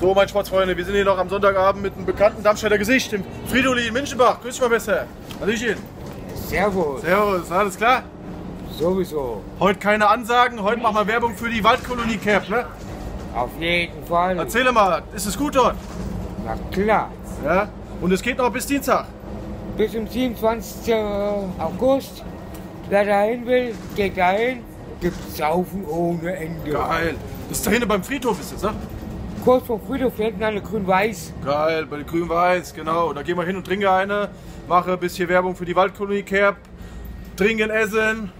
So, meine Sportsfreunde, wir sind hier noch am Sonntagabend mit einem bekannten Darmstädter Gesicht, dem Fridolin Minschenbach. Grüß dich mal besser. Hallöchen. Servus. Servus, alles klar? Sowieso. Heute keine Ansagen, heute machen wir Werbung für die Waldkolonie-Kerb, ne? Auf jeden Fall. Erzähl mal, ist es gut dort? Na klar. Ja? Und es geht noch bis Dienstag? Bis zum 27. August. Wer dahin will, geht dahin. Gibt's Saufen ohne Ende. Geil. Das ist da hinten beim Friedhof, ist es, ne? Kurz vor Friedhof hinten an der Grün-Weiß. Geil, bei der Grün-Weiß, genau. Da gehen wir hin und trinken eine. Mache ein bisschen Werbung für die Waldkolonie-Kerb. Trinken, essen.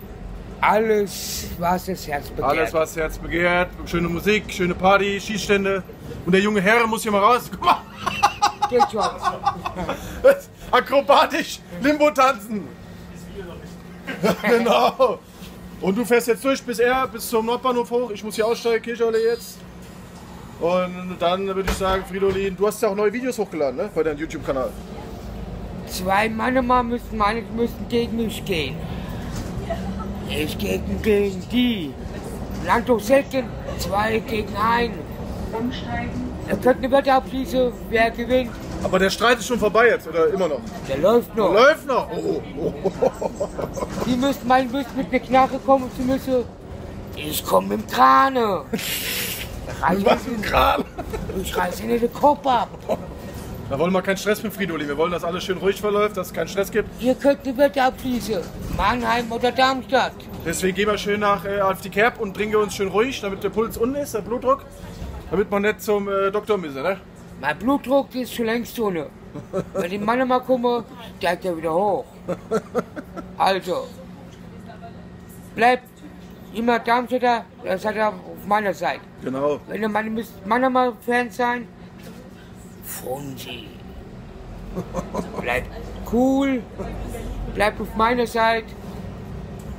Alles, was das Herz begehrt. Alles, was das Herz begehrt. Schöne Musik, schöne Party, Schießstände. Und der junge Herr muss hier mal raus. Guck mal. Geht schon. Akrobatisch Limbo tanzen. Genau. Und du fährst jetzt durch bis zum Nordbahnhof hoch. Ich muss hier aussteigen, Kirchholle jetzt. Und dann würde ich sagen, Fridolin, du hast ja auch neue Videos hochgeladen, ne? Bei deinem YouTube-Kanal. Zwei Männer müssen gegen mich gehen. Ich gegen die. Land durch Säcken, 2 gegen 1. Umsteigen. Da könnten wir Wette abschließen, wer gewinnt. Aber der Streit ist schon vorbei jetzt, oder immer noch? Der läuft noch. Der läuft noch? Oh, oh, oh. Die müssen mit einer Knarre kommen und sie müssen... Ich komme mit dem Krane. Was mit dem Kran? Ich reiße ihnen den Kopf ab. Da wollen wir keinen Stress mit Fridolin. Wir wollen, dass alles schön ruhig verläuft, dass es keinen Stress gibt. Ihr könnt eine Wette abschließen. Mannheim oder Darmstadt. Deswegen gehen wir schön nach auf die Kerb und bringen uns schön ruhig, damit der Puls unten ist, der Blutdruck. Damit man nicht zum Doktor müsse, ne? Mein Blutdruck ist schon längst ohne. Wenn die Männer mal kommen, steigt er wieder hoch. Also, bleibt immer Darmstädter, das hat er auf meiner Seite. Genau. Wenn ihr Männer mal Fan sein, Funzi. Bleibt cool, bleibt auf meiner Seite,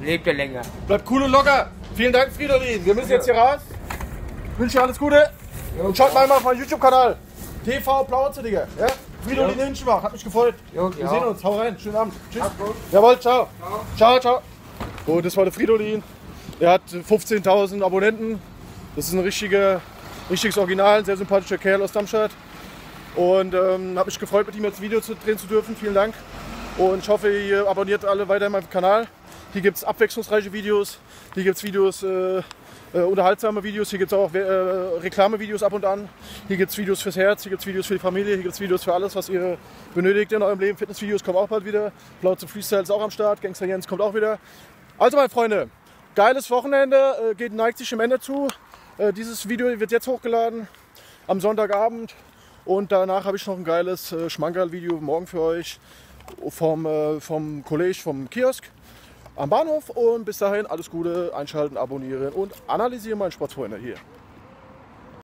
lebt er länger. Bleibt cool und locker. Vielen Dank, Fridolin. Wir müssen jetzt hier raus. Ich wünsche dir alles Gute und schaut mal auf meinen YouTube-Kanal. TV Plauze, Digga. Ja? Fridolin Minschenbach, hat mich gefreut. Wir sehen uns, hau rein, schönen Abend. Tschüss. Jawohl, ciao. Ciao, ciao. So, das war der Fridolin. Der hat 15.000 Abonnenten. Das ist ein richtiges Original, ein sehr sympathischer Kerl aus Darmstadt. Und hat mich gefreut, mit ihm jetzt ein Video drehen zu dürfen. Vielen Dank. Und ich hoffe, ihr abonniert alle weiter meinen Kanal. Hier gibt es abwechslungsreiche Videos. Hier gibt es Videos. Unterhaltsame Videos, hier gibt es auch Reklamevideos ab und an. Hier gibt es Videos fürs Herz, hier gibt es Videos für die Familie, hier gibt es Videos für alles, was ihr benötigt in eurem Leben. Fitnessvideos kommen auch bald wieder. Blau zu Freestyle ist auch am Start, Gangster Jens kommt auch wieder. Also meine Freunde, geiles Wochenende, neigt sich dem Ende zu. Dieses Video wird jetzt hochgeladen am Sonntagabend und danach habe ich noch ein geiles Schmankerl-Video morgen für euch vom College, vom Kiosk. Am Bahnhof und bis dahin alles Gute, einschalten, abonnieren und analysieren, meine Sportfreunde hier.